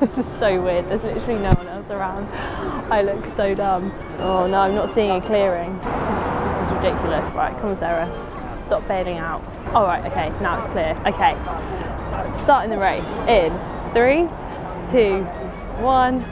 This is so weird, there's literally no one else around. I look so dumb. Oh no, I'm not seeing a clearing. This is ridiculous. Right, come on Sarah, stop bailing out. All right, okay, now it's clear. Okay, starting the race in 3, 2, 1.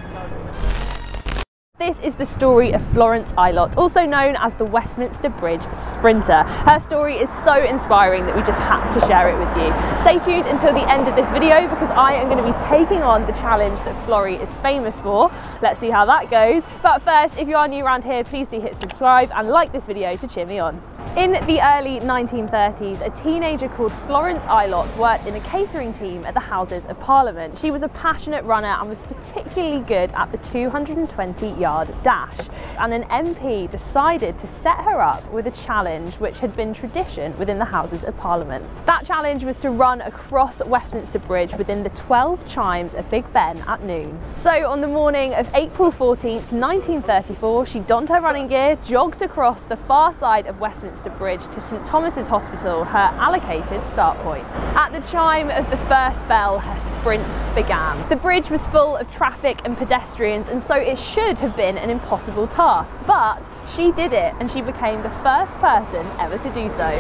This is the story of Florence Ilott, also known as the Westminster Bridge Sprinter. Her story is so inspiring that we just had to share it with you. Stay tuned until the end of this video because I am going to be taking on the challenge that Florrie is famous for. Let's see how that goes. But first, if you are new around here, please do hit subscribe and like this video to cheer me on. In the early 1930s, a teenager called Florence Ilott worked in a catering team at the Houses of Parliament. She was a passionate runner and was particularly good at the 220-yard dash. And an MP decided to set her up with a challenge which had been tradition within the Houses of Parliament. That challenge was to run across Westminster Bridge within the 12 chimes of Big Ben at noon. So on the morning of April 14th, 1934, she donned her running gear, jogged across the far side of Westminster Bridge to St Thomas's Hospital, her allocated start point. At the chime of the first bell, her sprint began. The bridge was full of traffic and pedestrians, and so it should have been an impossible task, but she did it, and she became the first person ever to do so.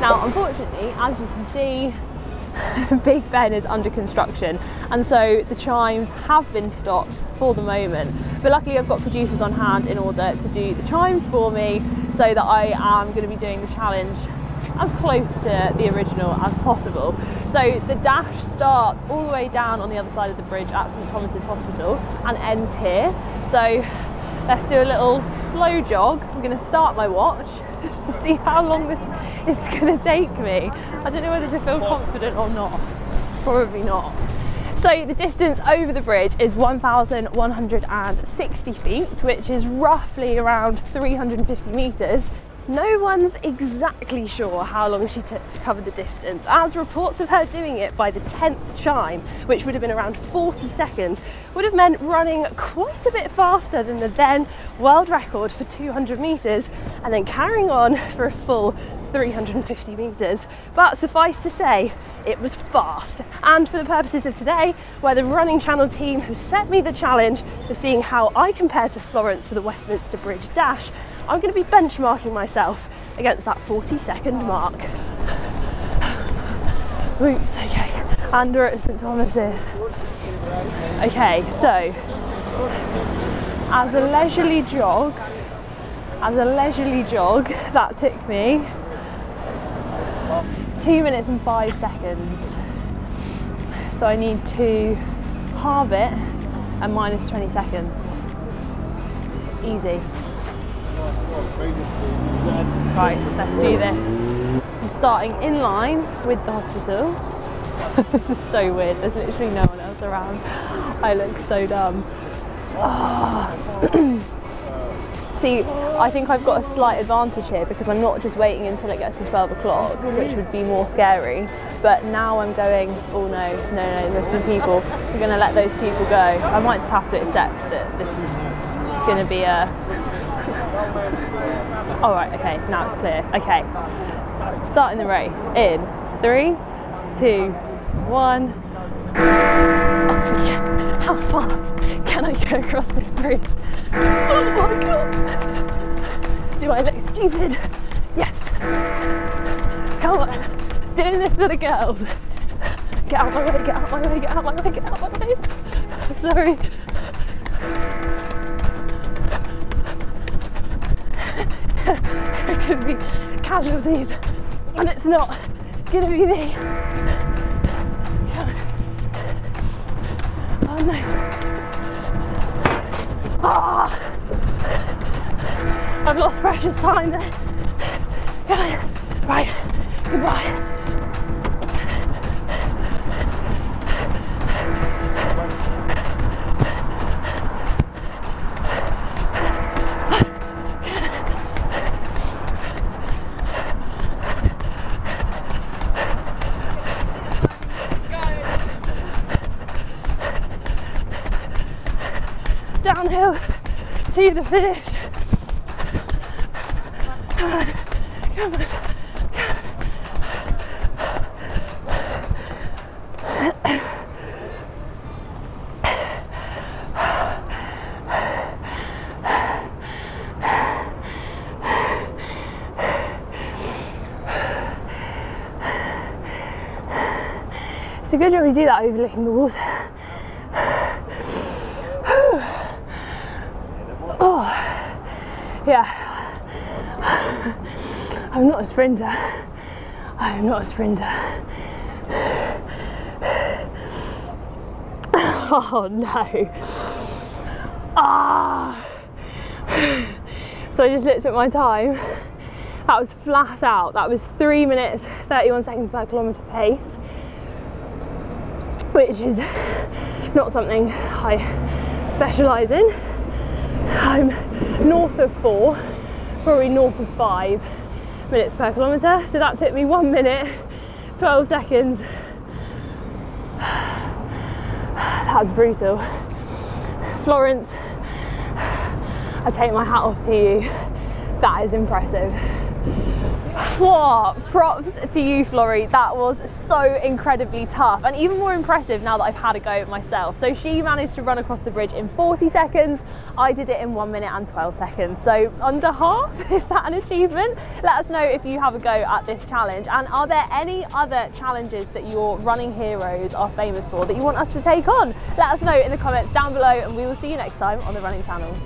Now, unfortunately, as you can see, Big Ben is under construction, and so the chimes have been stopped for the moment. But luckily I've got producers on hand in order to do the chimes for me, so that I am going to be doing the challenge as close to the original as possible. So the dash starts all the way down on the other side of the bridge at St Thomas's Hospital and ends here. So let's do a little slow jog. I'm going to start my watch just to see how long this is going to take me. I don't know whether to feel confident or not. Probably not. So the distance over the bridge is 1,160 feet, which is roughly around 350 metres. No one's exactly sure how long she took to cover the distance, as reports of her doing it by the 10th chime, which would have been around 40 seconds, would have meant running quite a bit faster than the then world record for 200 metres, and then carrying on for a full 350 metres. But suffice to say, it was fast. And for the purposes of today, where the Running Channel team has set me the challenge of seeing how I compare to Florence for the Westminster Bridge Dash, I'm going to be benchmarking myself against that 40-second mark. Oops, okay. And we're at St Thomas's. Okay, so as a leisurely jog, that took me 2 minutes and 5 seconds. So I need to halve it and minus 20 seconds. Easy. Right, let's do this. I'm starting in line with the hospital. This is so weird, there's literally no one else around. I look so dumb. Oh. See, I think I've got a slight advantage here because I'm not just waiting until it gets to 12 o'clock, which would be more scary. But now I'm going, oh no, there's some people. We're going to let those people go. I might just have to accept that this is going to be a... All right, okay, now it's clear. Okay, starting the race in 3, 2, 1. Oh, yeah. How fast can I go across this bridge? Oh my God! Do I look stupid? Yes. Come on, doing this for the girls. Get out my way, get out my way, get out my way, get out my way. Sorry. There could be casualties, and it's not gonna be me. Come on. Oh no. Ah! I've lost precious time there. Come on. Right, goodbye. Downhill to the finish. Come on, come on, come on. a good job we do that overlooking the water. Oh, yeah. I'm not a sprinter. I'm not a sprinter. Oh no. Ah. So I just looked at my time. That was flat out. That was 3 minutes, 31 seconds per kilometre pace, which is not something I specialise in. I'm north of 4, probably north of 5 minutes per kilometre. So that took me 1 minute, 12 seconds. That was brutal. Florence, I take my hat off to you. That is impressive. Whoa, props to you, Florrie. That was so incredibly tough, and even more impressive now that I've had a go at myself. So she managed to run across the bridge in 40 seconds. I did it in 1 minute and 12 seconds. So under half, is that an achievement? Let us know if you have a go at this challenge. And are there any other challenges that your running heroes are famous for that you want us to take on? Let us know in the comments down below, and we will see you next time on The Running Channel.